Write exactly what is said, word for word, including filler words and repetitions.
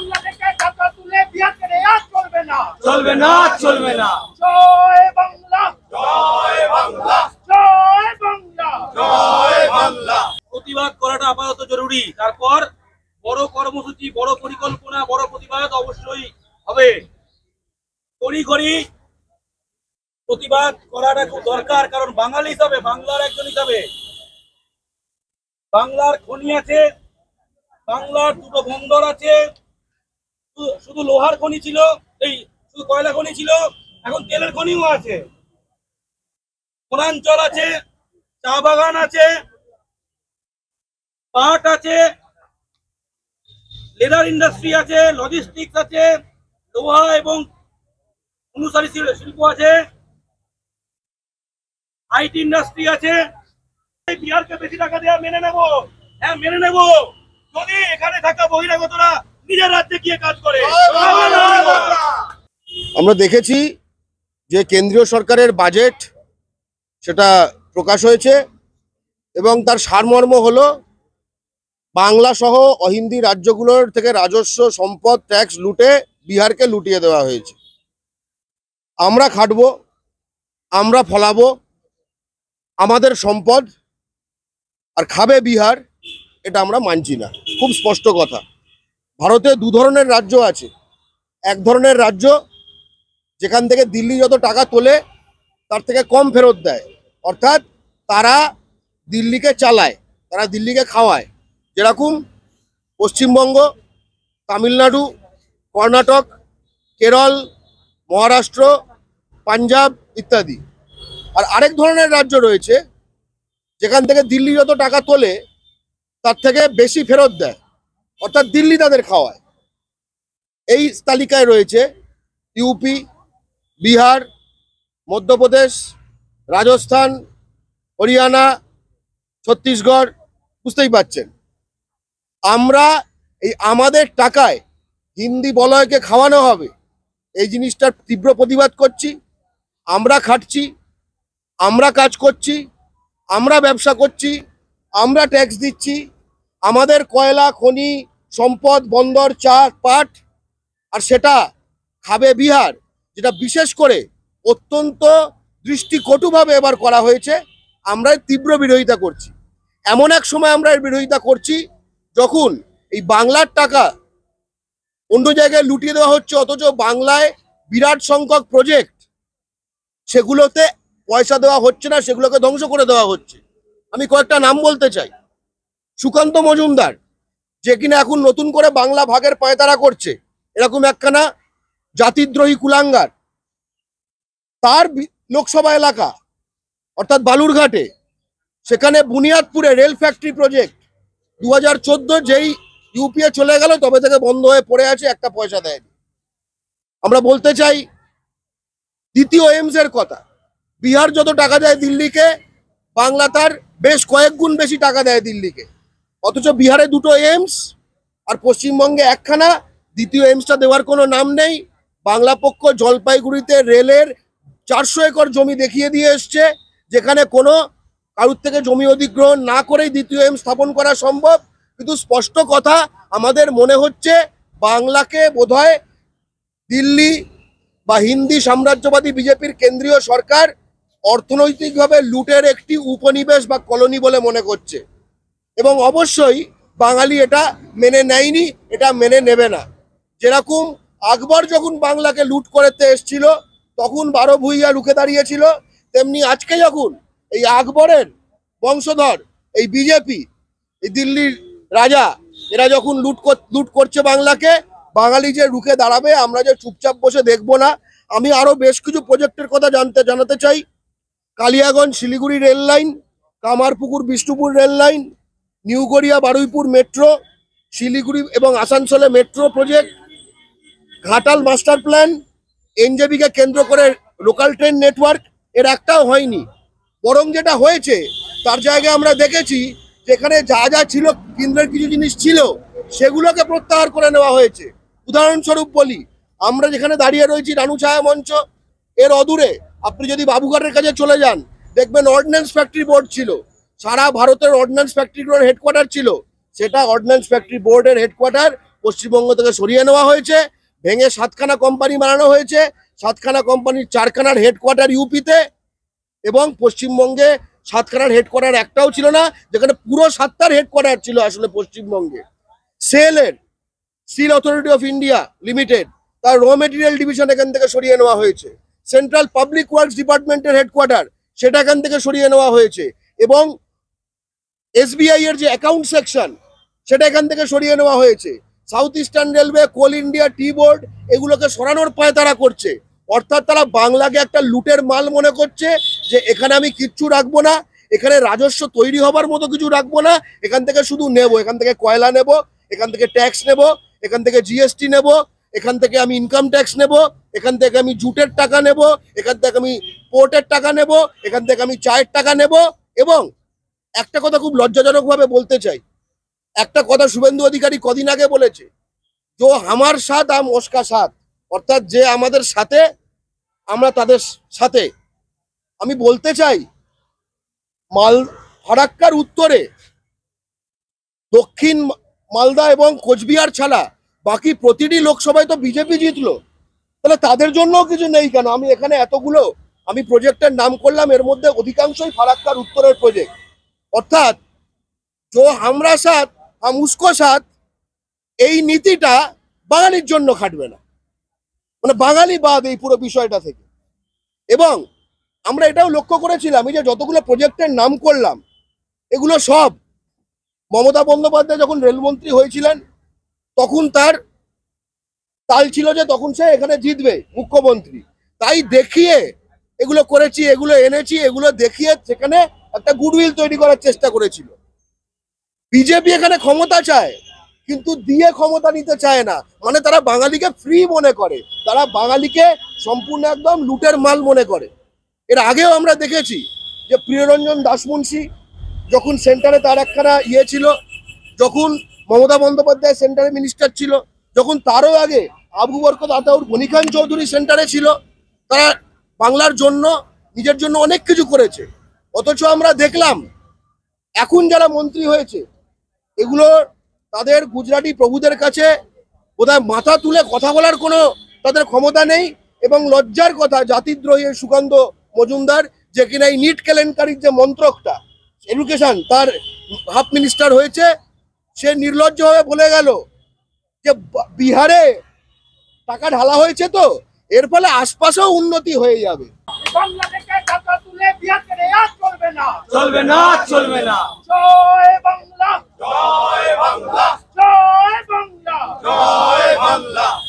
চলবে না, চলবে না। জয় বাংলা, জয় বাংলা, জয় বাংলা, জয় বাংলা। প্রতিবাদ করাটা আপাতত জরুরি, তারপর বড় কর্মসূচি, বড় পরিকল্পনা, বড় প্রতিবাদ অবশ্যই হবে। কড়িঘড়ি প্রতিবাদ করাটা খুব দরকার, কারণ বাঙালি হিসাবে, বাংলার একজন হিসাবে, বাংলার খনি আছে, বাংলার দুটো বন্দর আছে। শুধু লোহার খনি ছিল, এই শুধু কয়লা খনি ছিল, এখন তেলের খনিও আছে, বনাঞ্চল আছে, চা বাগান আছে, পাট আছে, লেদার ইন্ডাস্ট্রি আছে, লজিস্টিক্স আছে, লোহা এবং অনুসারী শিল্প আছে, আইটি ইন্ডাস্ট্রি আছে। বিহারকে বেশি টাকা দেওয়া মেনে নেবো, হ্যাঁ মেনে নেবো, যদি এখানে থাকা বহিরাগতরা নিজের রাজ্যে গিয়ে কাজ করে। আমরা দেখেছি যে কেন্দ্রীয় সরকারের বাজেট সেটা প্রকাশ হয়েছে এবং তার সারমর্ম হলো বাংলা সহ অহিন্দি রাজ্যগুলোর থেকে রাজস্ব, সম্পদ, ট্যাক্স লুটে বিহারকে লুটিয়ে দেওয়া হয়েছে। আমরা খাটবো, আমরা ফলাবো আমাদের সম্পদ, আর খাবে বিহার, এটা আমরা মানছি না। খুব স্পষ্ট কথা, ভারতে দু ধরনের রাজ্য আছে। এক ধরনের রাজ্য যেখান থেকে দিল্লি যত টাকা তোলে তার থেকে কম ফেরত দেয়, অর্থাৎ তারা দিল্লিকে চালায়, তারা দিল্লিকে খাওয়ায়। যেরকম পশ্চিমবঙ্গ, তামিলনাড়ু, কর্ণাটক, কেরল, মহারাষ্ট্র, পাঞ্জাব ইত্যাদি। আর আরেক ধরনের রাজ্য রয়েছে যেখান থেকে দিল্লি যত টাকা তোলে তার থেকে বেশি ফেরত দেয়, অর্থাৎ দিল্লি তাদের খাওয়ায়। এই তালিকায় রয়েছে ইউপি, বিহার, মধ্যপ্রদেশ, রাজস্থান, হরিয়ানা, ছত্তিশগড়, বুঝতেই পারছেন। আমরা এই আমাদের টাকায় হিন্দি বলয়কে খাওয়ানো হবে, এই জিনিসটার তীব্র প্রতিবাদ করছি। আমরা খাটছি, আমরা কাজ করছি, আমরা ব্যবসা করছি, আমরা ট্যাক্স দিচ্ছি, আমাদের কয়লা খনি, সম্পদ, বন্দর, চা, পাট, আর সেটা খাবে বিহার, যেটা বিশেষ করে অত্যন্ত দৃষ্টিকটুভাবে এবার করা হয়েছে। আমরা তীব্র বিরোধিতা করছি। এমন এক সময় আমরা এর বিরোধিতা করছি যখন এই বাংলার টাকা অন্য জায়গায় লুটিয়ে দেওয়া হচ্ছে, অথচ বাংলায় বিরাট সংখ্যক প্রজেক্ট, সেগুলোতে পয়সা দেওয়া হচ্ছে না, সেগুলোকে ধ্বংস করে দেওয়া হচ্ছে। আমি কয়েকটা নাম বলতে চাই। সুকান্ত মজুমদার, যে কিনা এখন নতুন করে বাংলা ভাগের পায়তারা করছে, এরকম একখানা জাতিদ্রোহী কুলাঙ্গার। তার লোকসভা এলাকা অর্থাৎ বালুরঘাটে, সেখানে বুনিয়াদপুরে রেল ফ্যাক্টরি প্রজেক্ট দু হাজার চোদ্দো যেই ইউপিএ চলে গেল, তবে থেকে বন্ধ হয়ে পড়ে আছে, একটা পয়সা দেয়নি। আমরা বলতে চাই দ্বিতীয় এইমস এর কথা। বিহার যত টাকা দেয় দিল্লিকে, বাংলা তার বেশ কয়েক গুণ বেশি টাকা দেয় দিল্লিকে, অথচ বিহারে দুটো এইমস আর পশ্চিমবঙ্গে একখানা। দ্বিতীয় এইমসটা দেওয়ার কোনো নাম নেই। বাংলা পক্ষ জলপাইগুড়িতে রেলের চারশো একর জমি দেখিয়ে দিয়ে এসছে, যেখানে কোনো কারুর থেকে জমি অধিগ্রহণ না করেই দ্বিতীয় এইমস স্থাপন করা সম্ভব। কিন্তু স্পষ্ট কথা, আমাদের মনে হচ্ছে বাংলাকে বোধহয় দিল্লি বা হিন্দি সাম্রাজ্যবাদী বিজেপির কেন্দ্রীয় সরকার অর্থনৈতিকভাবে লুটের একটি উপনিবেশ বা কলোনি বলে মনে করছে, এবং অবশ্যই বাঙালি এটা মেনে নেয়নি, এটা মেনে নেবে না। যেরকম আকবর যখন বাংলাকে লুট করতে এসেছিল তখন বারো ভূঁইয়া লুকে দাঁড়িয়েছিল, তেমনি আজকে যখন এই আকবরের বংশধর এই বিজেপি, এই দিল্লির রাজা, এরা যখন লুট লুট করছে বাংলাকে, বাঙালি যে রুখে দাঁড়াবে, আমরা যে চুপচাপ বসে দেখব না। আমি আরও বেশ কিছু প্রজেক্টের কথা জানতে জানাতে চাই। Kaliaganj Siliguri rail line, Kamarpukur Bishnupur rail line, new Garia Baruipur metro, Siliguri এবং আসানসোলে metro project, Ghatal master plan, এনজেবিকে কেন্দ্র করে লোকাল ট্রেন নেটওয়ার্ক, এর একটাও হয়নি। বরং যেটা হয়েছে তার জায়গায় আমরা দেখেছি যেখানে যা যা ছিল, কেন্দ্রের কিছু জিনিস ছিল, সেগুলোকে প্রত্যাহার করে নেওয়া হয়েছে। উদাহরণস্বরূপ বলি, আমরা যেখানে দাঁড়িয়ে রয়েছি রানু ছায়া মঞ্চ, এর অদূরে আপনি যদি বাবুঘাটের কাছে চলে যান দেখবেন অর্ডন্যান্স ফ্যাক্টরি বোর্ড ছিল, সারা ভারতের অর্ডন্যান্স ফ্যাক্টরিগুলোর হেডকোয়ার্টার ছিল। সেটা অর্ডন্যান্স ফ্যাক্টরি বোর্ডের হেডকোয়ার্টার পশ্চিমবঙ্গ থেকে সরিয়ে নেওয়া হয়েছে, ভেঙে সাতখানা কোম্পানি বানানো হয়েছে, সাতখানা কোম্পানির চারখানার হেডকোয়ার্টার ইউপিতে এবং পশ্চিমবঙ্গে সাতখানার হেডকোয়ার্টার একটাও ছিল না, যেখানে পুরো সাতটার হেডকোয়ার্টার ছিল আসলে পশ্চিমবঙ্গে। সেলের steel authority of India limited তার র মেটেরিয়াল ডিভিশন এখান থেকে সরিয়ে নেওয়া হয়েছে, সেন্ট্রাল পাবলিক ওয়ার্কস ডিপার্টমেন্টের হেডকোয়ার্টার সেটা এখান থেকে সরিয়ে নেওয়া হয়েছে এবং এসবিআই এর যে অ্যাকাউন্ট সেকশন সেটা এখান থেকে সরিয়ে নেওয়া হয়েছে। সাউথ ইস্টার্ন রেলওয়ে, কোল ইন্ডিয়া, টি বোর্ড এগুলোকে সরানোর পায় তারা করছে, অর্থাৎ তারা বাংলাকে একটা লুটের মাল মনে করছে যে এখানে আমি কিচ্ছু রাখবো না, এখানে রাজস্ব তৈরি হবার মতো কিছু রাখবো না, এখান থেকে শুধু নেব, এখান থেকে কয়লা নেব, এখান থেকে ট্যাক্স নেব, এখান থেকে জিএসটি নেব, এখান থেকে আমি ইনকাম ট্যাক্স নেব, এখান থেকে আমি জুটের টাকা নেব, এখান থেকে আমি পোর্টের টাকা নেব, এখান থেকে আমি চায়ের টাকা নেব। এবং একটা কথা খুব লজ্জাজনকভাবে বলতে চাই, একটা কথা শুভেন্দু অধিকারী কদিন আগে বলেছে, যে আমার সাথ আম ওসকা সাথ, অর্থাৎ যে আমাদের সাথে আমরা তাদের সাথে। আমি বলতে চাই, মাল ফারাক্কার উত্তরে দক্ষিণ মালদা এবং কোচবিহার ছাড়া বাকি প্রতিটি লোকসভায় তো বিজেপি জিতলো, তাহলে তাদের জন্য কিছু নেই কেন? আমি এখানে এতগুলো আমি প্রজেক্টের নাম করলাম, এর মধ্যে অধিকাংশই ফারাক্কার উত্তরের প্রজেক্ট। অর্থাৎ যে আমরা সাথ হাম উসকো সাথ, এই নীতিটা বাঙালির জন্য খাটবে না, মানে বাঙালি বাদ এই পুরো বিষয়টা থেকে। এবং আমরা এটাও লক্ষ্য করেছিলাম, এই যে যতগুলো প্রজেক্টের নাম করলাম এগুলো সব মমতা বন্দ্যোপাধ্যায় যখন রেলমন্ত্রী হয়েছিলেন তখন তার তাল ছিল যে তখন সে এখানে জিতবে মুখ্যমন্ত্রী, তাই দেখিয়ে এগুলো করেছি, এগুলো এনেছি, এগুলো দেখিয়ে সেখানে একটা গুডউইল তৈরি করার চেষ্টা করেছিল। বিজেপি এখানে ক্ষমতা চায় কিন্তু দিয়ে ক্ষমতা নিতে চায় না, মানে তারা বাঙালিকে ফ্রি মনে করে, তারা বাঙালিকে সম্পূর্ণ একদম লুটের মাল মনে করে। এর আগেও আমরা দেখেছি যে প্রিয়রঞ্জন দাস মুন্সি যখন সেন্টারে তার একখানা ইয়ে ছিল, যখন মমতা বন্দ্যোপাধ্যায় সেন্টারে মিনিস্টার ছিল, যখন তারও আগে আবু বরকত আতাতুর গনি খান চৌধুরী সেন্টারে ছিল, তারা বাংলার জন্য নিজের জন্য অনেক কিছু করেছে। অথচ আমরা দেখলাম এখন যারা মন্ত্রী হয়েছে এগুলো তাদের গুজরাটি প্রভুদের কাছে বোধহয় মাথা তুলে কথা বলার কোনো তাদের ক্ষমতা নেই। এবং লজ্জার কথা, জাতিদ্রোহী সুকান্ত মজুমদার যে কিনা এই নিট কেলেঙ্কারির যে মন্ত্রকটা এডুকেশন তার হাফ মিনিস্টার হয়েছে, সে নির্লজ্জভাবে বলে গেল যে বিহারে টাকা ঢালা হয়েছে তো এর ফলে আশপাশেও উন্নতি হয়ে যাবে। চলবে না, চলবে না। জয় বাংলা, জয় বাংলা, জয় বাংলা, জয় বাংলা।